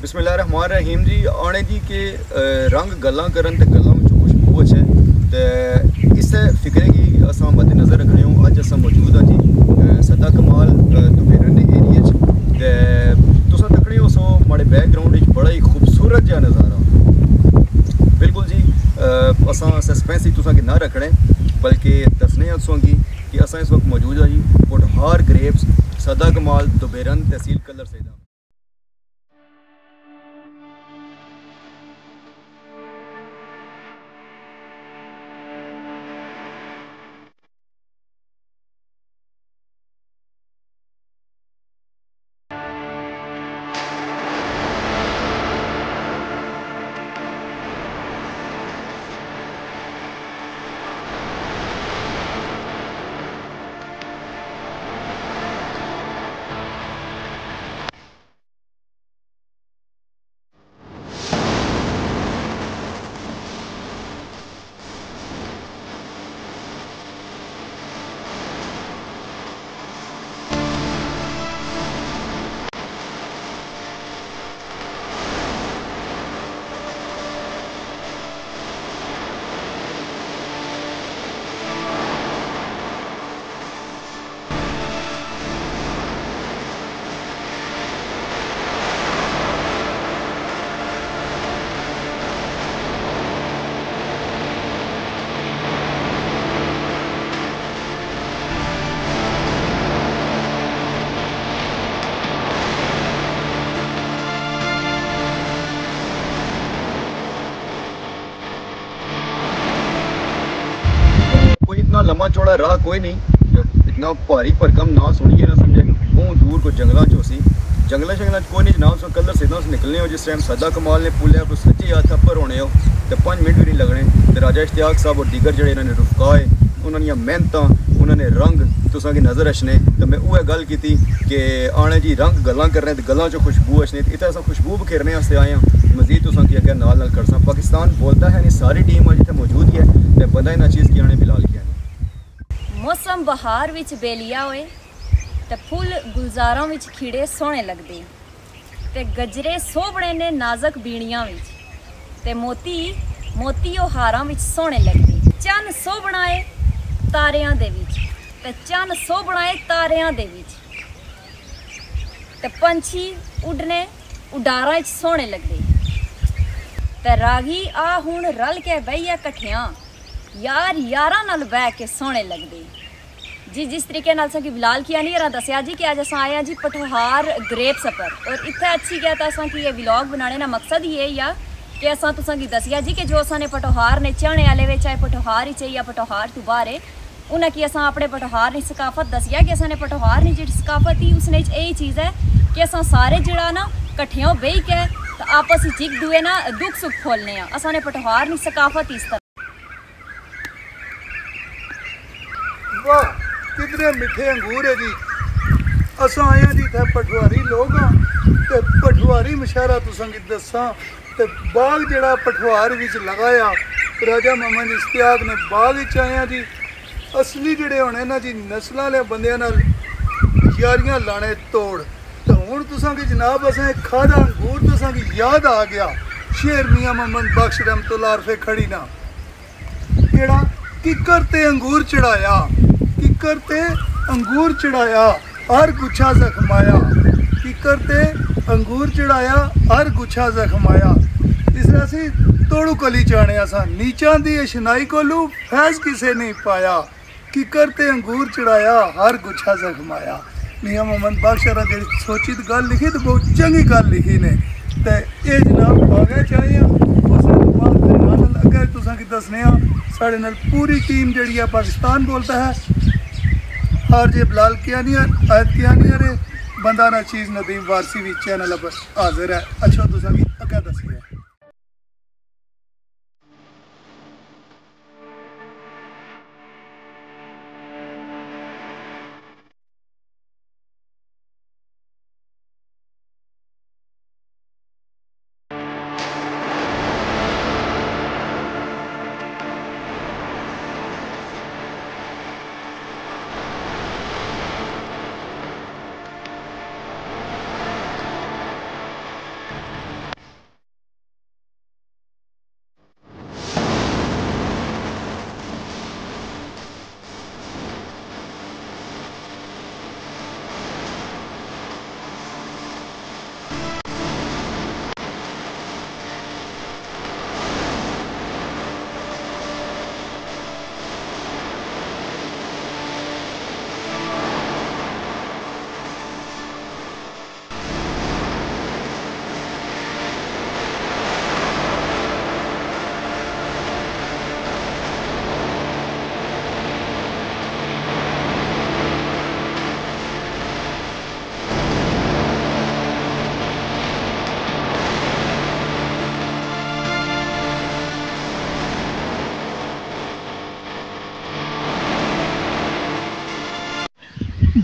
बिस्मिल्लाहिर्रहमानिर्रहीम जी। आने जी के रंग गल्लां करन ते गल्लां विच खुशबू अच्छे ते इस फिक्रे की असां मद नज़र रखने हो। अज असां मौजूद हाँ जी सदा कमाल दोबेरन दे एरिया ते तुसां तकड़े हो सो माड़े बैकग्राउंड विच बड़ा ही खूबसूरत जिहा नज़ारा। बिल्कुल जी असां सस्पेंस ही तुसां के ना रखने बल्कि दसने असां की कि असां इस वक्त मौजूद हाँ जी पोठहार ग्रेप्स सदा कमाल दोबेरन तहसील कलर से। लम्बा चौड़ा राह कोई नहीं, इतना भारी भरकम ना सुनिए ना समझे। बहुत दूर को जंगलों चौसी जंगलों शंगलों कोई नहीं जनाब। सो कलर सीधा निकलने हो जिस टाइम सदा कमाल ने पुलिया को सच्ची हाथ थप्पर होने हो तो 5 मिनट भी नहीं लगने। तो राजा इश्तियाक साहब और दीगर जोड़े इन्होंने रुफकाए उन्होंने मेहनत उन्होंने रंग तुसा की नज़र अचने। तो मैं वह गल की कि आने जी रंग गल्लां करने तो गल्लां चो खुशबू अचने। तो इतना खुशबू बखेरने आए हैं मजीद तुसा की अगर नाल करसा। पाकिस्तान बोलता है सारी टीम अज इतने मौजूद है तो बंदा इन्होंने चीज़ की आने बिलाल कियानी। मौसम बहार विच बेलिया होए ते फुल गुलजारों विच खिड़े सोहने लगदे ते गजरे सोभणे ने नाजक बीणियां विच ते मोती मोतीओ हारां विच सोहणे लगदे। चन्न सोभणाए तारियां दे विच ते चन्न सोभणाए तारियां दे विच ते पंछी उड्डने उडारां विच सोहणे लगदे ते रागी आ हुण रल के बहिया कठियां यार यारा नाल बह के सोहणे लगदे जी। जिस तरीके नाल सा कि बिलाल कियानी होरां दस्या जी कि अज अस आए हैं जी पोठहार ग्रेप्स पर और इतना अच्छी गया था कि ये व्लॉग बनाने का मकसद ही है या कि असा तुसा की दसिया जी कि जो असा ने पोठहार ने चने आले वे चाहे पोठहार ही या पोठहार तू बाहर है उन्हें कि असा अपने पोठहार की सकाफत दसिया कि असा ने पोठहार की जी सकाफत ही उसने यही चीज़ है कि असा सारे जड़ा ना कट्ठियों बेही के आपस एक दुए ना दुख सुख खोलने। असा ने पोठहार की सकाफत इस तरह वाह कितने मिठे अंगूर है जी। अस आए जी इतने पटवारी लोग हाँ तो पटवारी मशारा तुसें गी दस्सां तो बाग जड़ा पटवार विच लगाया राजा मोहम्मद इश्तियाक ने बाग विच आया जी। असली जड़े होने ना जी नस्ल आए बंदियां नाल यारियां लाने तोड़। तो हुण तुसें गी जनाब असें खादा अंगूर तुसें गी याद आ गया शेर मियाँ मोहम्मद बख्श रहमतुल्लाह अलैह फे खड़ी ना केड़ा किकर ते अंगूर चढ़ाया किकर ते अंगूर चढ़ाया हर गुच्छा जखमाया किकर ते अंगूर चढ़ाया हर गुच्छा जखमाया। तीसरा सी तोड़ू कली चाने असा नीचा दी शनाई कोलू फैज किसे नहीं पाया किकर ते अंगूर चढ़ाया हर गुच्छा जखमाया। मियाँ मोहम्मद बख्श जी सोचित गल लिखी तो बहुत चंगी गल लिखी ने ते ये जनाब बागे चाहिए अगर तुसा की दसने साढ़े नाल पूरी टीम जड़ी है पाकिस्तान बोलता है आरजे बिलाल कियानी आयत कियानी रे बंदा ना चीज़ नदीम वारसी भी चैनल पर हाजिर है। अच्छा तुसा की अगर दसिए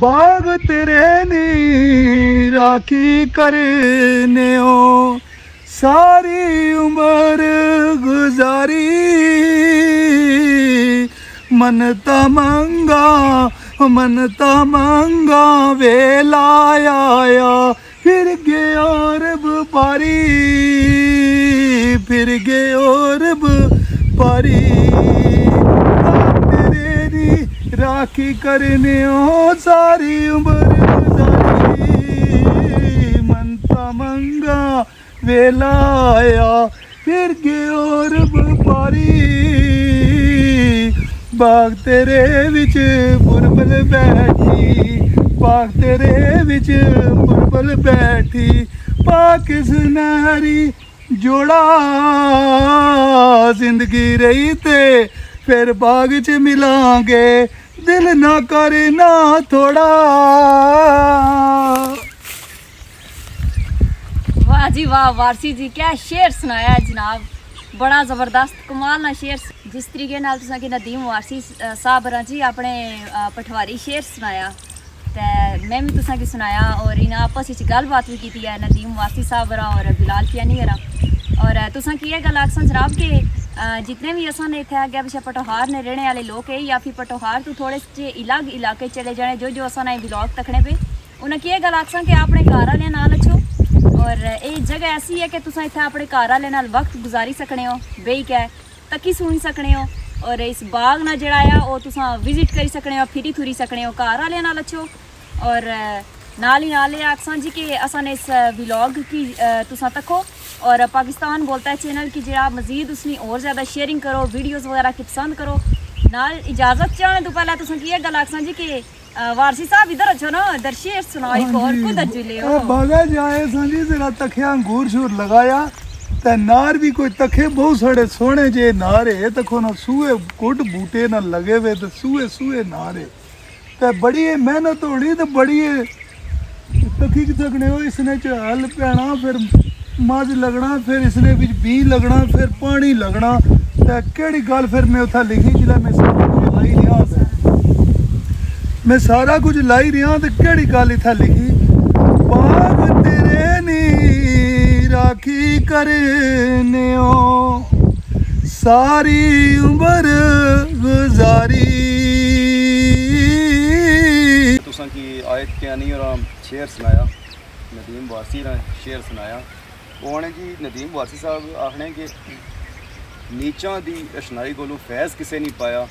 बाग तेरे नी राखी करने हो सारी उम्र गुजारी। मनता मंगा वेला आया फिर गया रब पारी, फिर गया रब पारी। राखी करने हो सारी उम्र गुजारी। मनता मंगा वेला आया फिर गया रब पारी। बाग तेरे विच बुलबुल बैठी, बाग तेरे विच बुलबुल बैठी। पाकिस नारी जोड़ा जिंदगी रही ते फिर बाग च मिलांगे, दिल ना करना थोड़ा। वाह जी वाह, वारसी जी क्या शेर सुनाया जनाब, बड़ा जबरदस्त कमाल ना शेर। जिस तरीके नाल तुसां कि नदीम वारसी साहब जी अपने पटवारी शेर सुनाया ते मैं भी तुसां कि सुनाया, और इन्हां आपस विच गलबात भी कीती है नदीम वारसी साहब और बिलाल कियानी। और तुसां कि यह गल आखसन जनाब के जितने भी असा ने इतने अग्गे पिछले पटोहार ने रहने वाले लोग है या फिर पटोहार तो थोड़े से अलग इलाके चले जाने जो जो असा ने ब्लॉग तकने पे उन्हें यह गल आखसा कि अपने घर वाले नाल अच्छो। और ये जगह ऐसी है कि तुम इतने अपने घर वाले नाल वक्त गुजारी सकने हो, बेही के तकी सुनी सकने हो, और इस बाग ना जड़ा है वो तुम विजिट करी सकने हो, फिरी थुरी सकने हो, घर वाले नाल अच्छो। और नाल ही नाल आखसा जी कि असा ने इस ब्लॉग की तुम तको और पाकिस्तान बोलता है चैनल की जरा मजीद उसकी और ज़्यादा शेयरिंग करो, वीडियोस वगैरह की पसंद करो। नाल इजाज़त चाहने तो पहले तुम ये गल आखसा जी कि वारसी साहब इधर अच्छो ना, इधर शेर सुनाई जरा। तखिया अंगूर शूर लगाया ते नार भी कोई तखे बहुत सारे सोहने जे नार है, तखो ना सूहे गुड बूटे ना लगे हुए तो सूहे सूहे नार है ते बड़ी मेहनत होनी तो बड़ी तखी सकने हो। इसने हल पैना फिर मज लगना फिर इसने बिच बी लगना फिर पानी लगना ते केड़ी गल फिर मैं उथा लिखी जिला मैं सारा कुछ लाई रहा, मैं सारा कुछ लाई रहा ते केड़ी गल इथा लिखी। बाग तेरे नी राखी करने हो सारी उम्र गुजारी। तुसां की आयत कियानी और शेर सुनाया नदीम वारसी ने शेर सुनाया। उन्हें जी नदीम वारसी साहब आखने कि नीचा दी अशनाई कोलू फैज़ किसे नहीं पाया,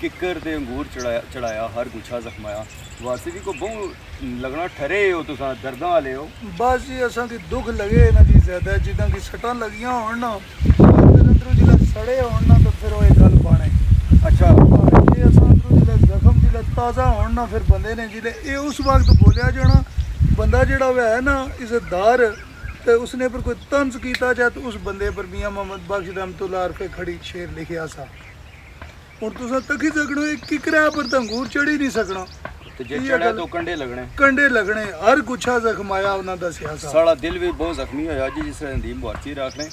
किकर ते अंगूर चढ़ाया चढ़ाया हर गुच्छा जख्माया। वारसी जी को बहु लगना ठहरे हो तुस दर्दा वाले हो। बस जी असा की दुख लगे ना जी ज्यादा जिदा की सट्टा लगिया होना अंदरों जिला सड़े होना तो फिर वो गल पाने। अच्छा जी असा अंदरों जिला जख्म जिला ताज़ा होना फिर बंदे ने जिले ये उस वक्त बोलिया जाना बंदा जोड़ा वह है ना इसदार तो उसने पर कोई तंज किया जाए तो उस बंदे पर मियाँ मोहम्मद बख्श रहमतुल्लाह पे खड़ी शेर लिखिया सा। और तुस तकी सकना किकरा पर तो अंगूर चढ़ी नहीं सकना तो जे चढ़ा तो कंडे लगने, कंडे लगने हर गुच्छा जख्माया उन्हें दसिया। साड़ा दिल भी बहुत जख्मी होया जी जिस नदीम वारसी रखने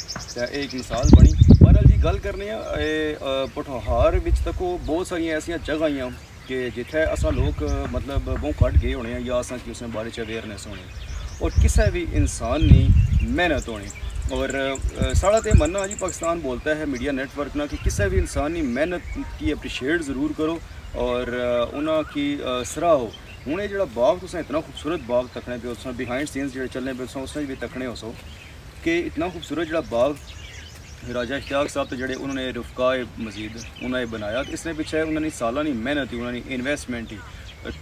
एक मिसाल बनी। बहरहाल जी गल करने पटोहार विच तको बहुत सारिया ऐसा जगह कि जिथे असा लोग मतलब बहु घट गए होने या असा कि उसने बारे अवेयरनेस होनी और किसी भी इंसान की मेहनत होनी। और साढ़ा तो मन्ना जी पाकिस्तान बोलता है मीडिया नेटवर्क ना कि किसी भी इंसान की मेहनत की अप्रीशिएट ज़रूर करो और उनकी सराहो। हूँ ये जो बाग तुस इतना खूबसूरत बाग तकने पे उस बिहाइंड सीन्स जो चलने पे उसने भी तकने हो सो कि इतना खूबसूरत जो बाग राजा इश्तियाक साहब तो जोड़े उन्होंने रुफकाए मजीद उन्हें बनाया। इसने पिछले उन्होंने साल की मेहनत ही उन्होंने इन्वेस्टमेंट ही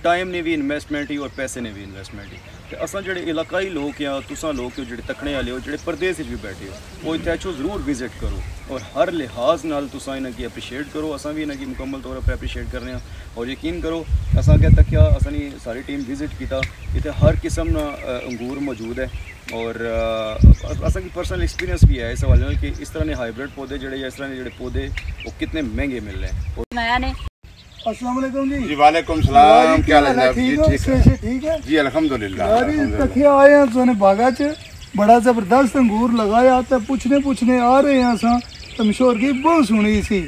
टाइम ने भी इन्वेस्टमेंट ही और पैसे ने भी इन्वेस्टमेंट ही। तो असा जो इलाकाई लोग या तुसा लोग जो तकने वाले हो जो परदेस भी बैठे हो वो इतने अच्छो जरूर विजिट करो और हर लिहाज नाल तुसा इन्हें की अप्रीशिएट करो। असा भी इन्हें की मुकम्मल तौर पर अप्रीशिएट करने और यकीन करो असा क्या तकिया असानी सारी टीम विजिट किया इतने हर किस्म ना अंगूर मौजूद है। और असा की पर्सनल एक्सपीरियंस भी है इस हवाले में कि इस तरह के हाइब्रिड पौधे जोड़े या इस तरह के जो पौधे वो कितने महंगे मिल रहे हैं। और अस्सलाम वालेकुम जी। वालेकुम सलाम, क्या हाल है? ठीक है जी अल्हम्दुलिल्लाह। तकिया आए हैं सोने बागा च बड़ा जबरदस्त अंगूर लगाया तो पुछने आ रहे हैं असा तो मशहूरगी बहुत सुनी सी।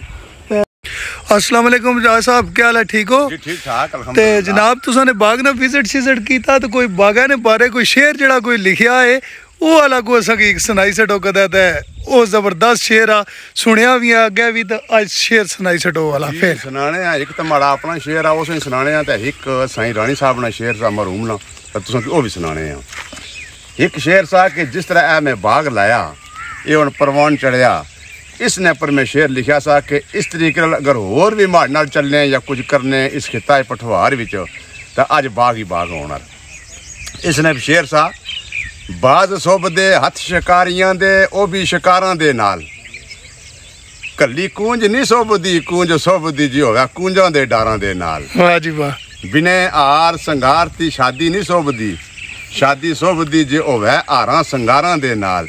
अस्सलाम वालेकुम जावेद साहब, क्या हाल है? ठीक हो? ठीक ठाक अल्हम्दुलिल्लाह। जनाब तुसा ने बाग ने विजिट शिजिट कीता तो कोई बागा ने बारे कोई शेर जड़ा कोई लिखिया है वो आला को असा की सुनाई सटो कदा है, वो जबरदस्त शेर आ सुनिया भी अगे भी तो आज शेर सुनाई सटो वाला फिर सुनाने। एक तो माड़ा अपना शेर आ उस सुनाने आ ते एक साईं रानी साहब ना शेर सा मरूम ना तुसा की वो भी सुनाने आ। एक शेर सा कि जिस तरह ऐ मैं बाग लाया ये हुण परवान चढ़िया, इसने पर मैं शेर लिखा सा कि इस तरीके अगर होर भी माड़े नाल चलने या कुछ करने इस खिता पठोहार विच तो अज बाग ही बाग होना। इसने शेर सा बाज सोब दे हथ शिकारियां दे ओ भी शिकारां दे नाल, कली कूंज नहीं सोबदी कूंज सोबदी जी होवे कूंजां दे डारां दे नाल। वाह जी वाह। बिने आर संगार ती शादी नहीं सोबदी, शादी सोबदी जी होवे आरां संगारां दे नाल।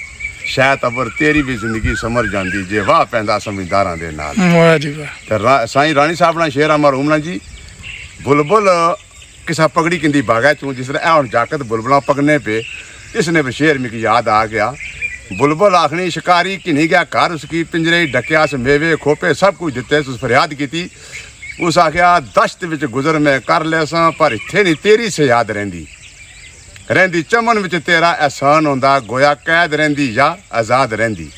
शायद अबर तेरी भी जिंदगी समर जाती जे वाह पैंदा समझदारां दे नाल। साईं रानी साहब ना शेर अमर उमना जी। बुलबुल किसा पगड़ी किंदी बागा चूं जिस तरह ऐ जाकत बुलबुला पगने पे, इसने भी शेर मिकी याद आ गया। बुलबुल आखनी शिकारी कि नहीं गया घर उसकी, पिंजरे डकिया मेवे खोपे सब कुछ दिते, उस फरियाद की उस आख्या दश्त विच गुजर में कर ले सां पर इत्थे नहीं तेरी से याद रहिंदी, रहिंदी चमन विच तेरा एहसान होंदा गोया कैद रहिंदी या आज़ाद रहिंदी।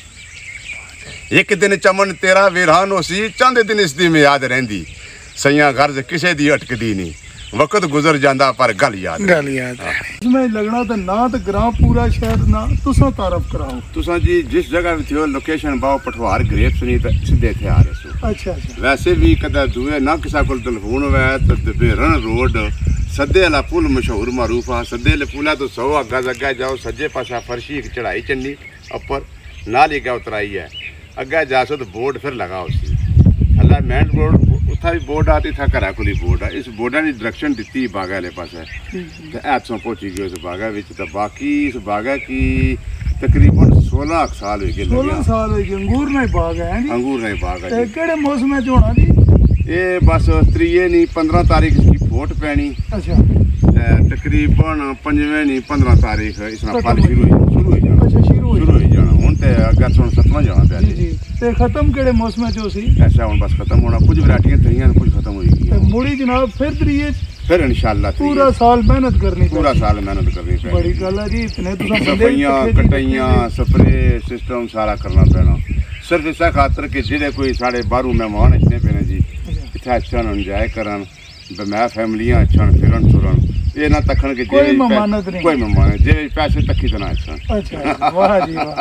एक दिन चमन तेरा वीरान होसी चंद दिन इसदी में याद रहिंदी, सईयां गर्ज किसे दी अटकदी नहीं वक्त गुजर जांदा पर गल याद इसमें लगना। तो ना तो ग्राम पूरा शहर ना तुसा तारफ कराओ तुसा जी जिस जगह भी थियो लोकेशन बाओ पठोहार ग्रेप्स नहीं तो सीधे थे आ रहे सो। अच्छा अच्छा। वैसे भी कदा दुए ना किसा कोल टेलीफोन होवे तो दोबेरन रोड सदे आला पुल मशहूर मरूफ आ, सदे आले पुला तो 100 अग्गा अग्गे जाओ सज्जे पासा फर्शी एक चढ़ाई चन्नी अपर नाली गै उतराई है अग्गे जासो तो बोर्ड फिर लगाओ उसी हला मेन बोर्ड उथा भी बोर्ड आती था घरा कोली बोर्ड आ। इस बोर्डा ने डायरेक्शन दिती बागा आले पासे ते ऐसों पहुंची गए उस बागा विच। तो बाकी इस बागा की तकरीबन 16 साल हो गए, 16 साल हो गए। अंगूर ना बाग है, अंगूर ना बाग है। केड़े मौसम में होना जी? ये बस 3 नहीं 15 तारीख वोट पैनी। अच्छा। तकरीबन 5वें नहीं 15 तारीख इसना पाली शुरू हो जाना हुन ते अगर 7वां जाना पे जी। ते खत्म केड़े मौसम च होसी? ऐसा हुन बस खत्म होना, कुछ वैरायटीयां थईयां कुछ खत्म होई गई। ते मुड़ी जनाब फिर त्रीए फिर इंशाल्लाह पूरा साल मेहनत करनी, पूरा साल मेहनत करनी पड़ेगी। बड़ी गल है जी, इतने तुसा सफाईयां कटाईयां स्प्रे सिस्टम सारा करना पैना सिर्फ इस खातर कि जेड़े कोई साडे बाहरों मेहमान इतने पेने जी इत्थे अच्छा एंजॉय करन मैं फैमिलियां अच्छा फिरन सुरन ये ना तखन के कोई ममानत नहीं, कोई ममानत जे पैसे तखी तना अच्छा। अच्छा वाह जी वाह,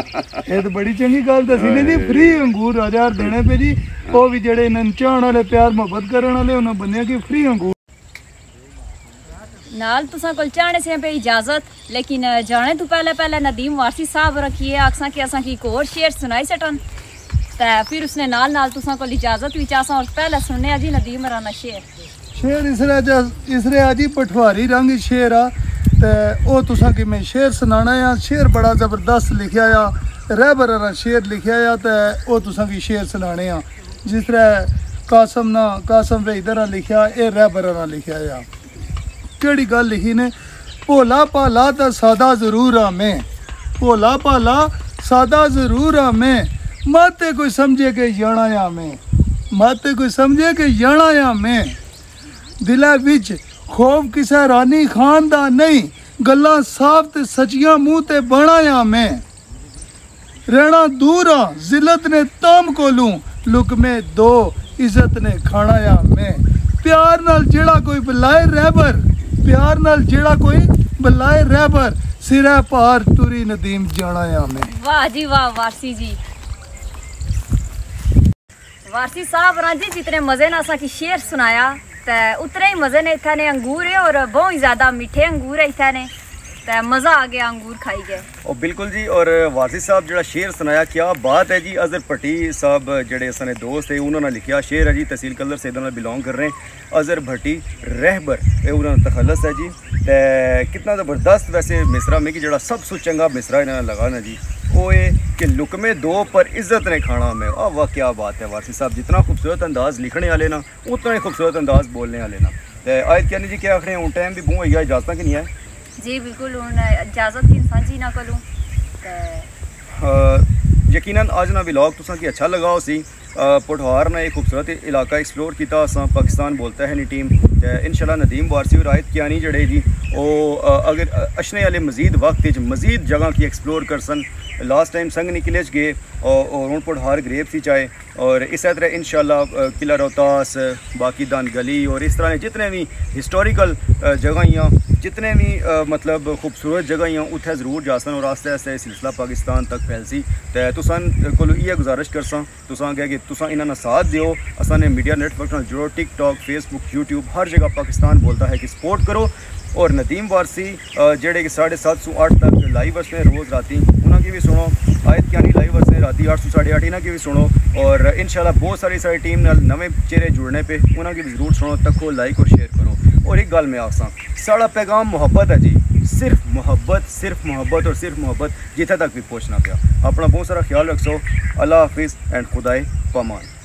ये तो बड़ी चंगी गल दसी ने जी। फ्री अंगूर 1000 देने पे जी, ओ भी जेड़े इनन चाहण वाले प्यार मोहब्बत करण वाले उन बन्या की फ्री अंगूर नाल तुसा कोल चाहने से पे इजाजत। लेकिन जाने तो पहले नदीम वारसी साहब रखिए आखसा के असा की कोर शेर सुनाई सटन ते फिर उसने नाल तुसा कोल इजाजत भी चासा। और पहले सुनने जी नदीम राना शेर शेर इसरे आ जी पठवारी रंग शेर आ ते ओ तुसा की मैं शेर सुनाना आ। शेर बड़ा जबरदस्त लिखा आ, रहबर रा शेर लिखा आ ते ओ तुसा की शेर सुनाने आ। जिस तरह कासम ना कासम वे इधर लिखा ए रहबर रा लिखा आ। केड़ी गल लिखी ने? भोला भाला तो सादा जरूर आ मैं, भोला भाला सादा जरूर आ मैं, माते कोई समझे के जाना आ मैं, माते कोई समझे के जाना आ मैं, दिला विच खौफ किसे रानी खान दा नहीं, गल्लां साफ ते सचियां मुँह ते बनाया मैं, रहना दूर आ जिलत ने ताम कोलूं लुकमे दो इज्जत ने खानाया मैं, प्यार नाल जेड़ा कोई बलाए रहबर, प्यार नाल जेड़ा कोई बलाए रहबर, सिरा पार तुरी नदीम जानाया मैं। वाह जी वाह वारसी जी, वारसी साहब राजी जितने मजे ना सा की शेर सुनाया ते उतरे ही मज़े ने इतने अंगूर है और बहुत ही ज़्यादा मीठे अंगूर है इतने ते मज़ा आ गया अंगूर खाई गए। और बिल्कुल जी, और वारसी साहब जरा शेर सुनाया क्या बात है जी। अज़र भट्टी साहब जड़े असने दोस्त है उन्होंने लिखा शेर है जी, तहसील कलर से बिलोंग कर रहे हैं। अज़र भट्टी रहबर ये उन्होंने तखलस है जी। ते कितना जबरदस्त वैसे मिसरा में कि जरा सबसे चंगा मिसरा इन्होंने लगाना जी वो ये कि लुकमे दो पर इज़्ज़त ने खाना में। वाह वाह क्या बात है वारसी साहब, जितना खूबसूरत अंदाज़ लिखने वाले ना उतना ही खूबसूरत अंदाज़ बोलने वाले ना। आयत कहने जी क्या आखने हूँ टाइम भी बूँ हो इजाजत कि नहीं है जी? बिल्कुल इजाजत जी ना करूँ यकीनन अज ना व्लॉग तुसां की अच्छा लगा उसी पोठोहार ने एक खूबसूरत इलाका एक्सप्लोर किया पाकिस्तान बोलता है नी टीम इंशाल्लाह नदीम वारसी और रायत कियानी जड़े जी और अगर अशने वाले मजीद वक्त मजीद जगह की एक्सप्लोर कर सन लास्ट टाइम संघ निकले गए और हूँ पोठोहार ग्रेब सी चाहे और इस तरह इंशाल्लाह किला रोहतास बाकी दान गली और इस तरह जितने भी हिस्टोरिकल जगह जितने भी मतलब खूबसूरत जगह उत्थे जरूर जा सन और आस्ते आस्ते सिलसिला पाकिस्तान तक फैलसी तो तुसान को ये गुजारिश कर सा तुसा क्या कि तुसा इन्होंने साथ दियो असाने मीडिया नेटवर्क न जुड़ो टिकटॉक फेसबुक यूट्यूब हर जगह पाकिस्तान बोलता है कि सपोर्ट करो और नदीम वारसी जेडे कि 7:30 से 8 तक लाइव वर्स ने रोज़ राती उन्होंने की भी सुनो आयत क्यानी लाइव वर्स ने राती 8 से 8:30 इन्हों की भी सुनो और इंशाल्लाह बहुत सारी टीम नवे चेहरे जुड़ने पे उन्होंने की भी जरूर सुनो तको लाइक और शेयर करो। और एक गल मैं आसा साड़ा पैगाम मुहब्बत है जी सिर्फ मोहब्बत और सिर्फ मोहब्बत जिथे तक भी पहुँचना पाया अपना बहुत सारा ख्याल रखो। अल्लाह हाफिज़ एंड खुदाए पमान।